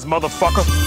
surprise, motherfucker. Why?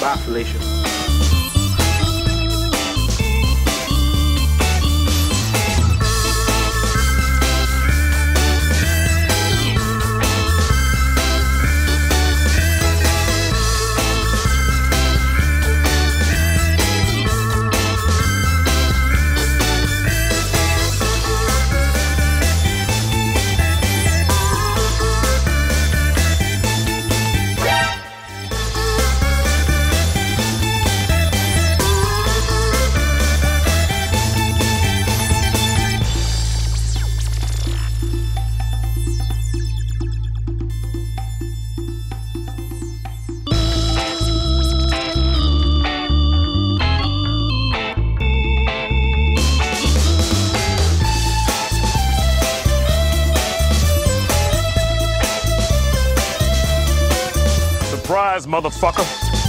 Population. Surprise, motherfucker.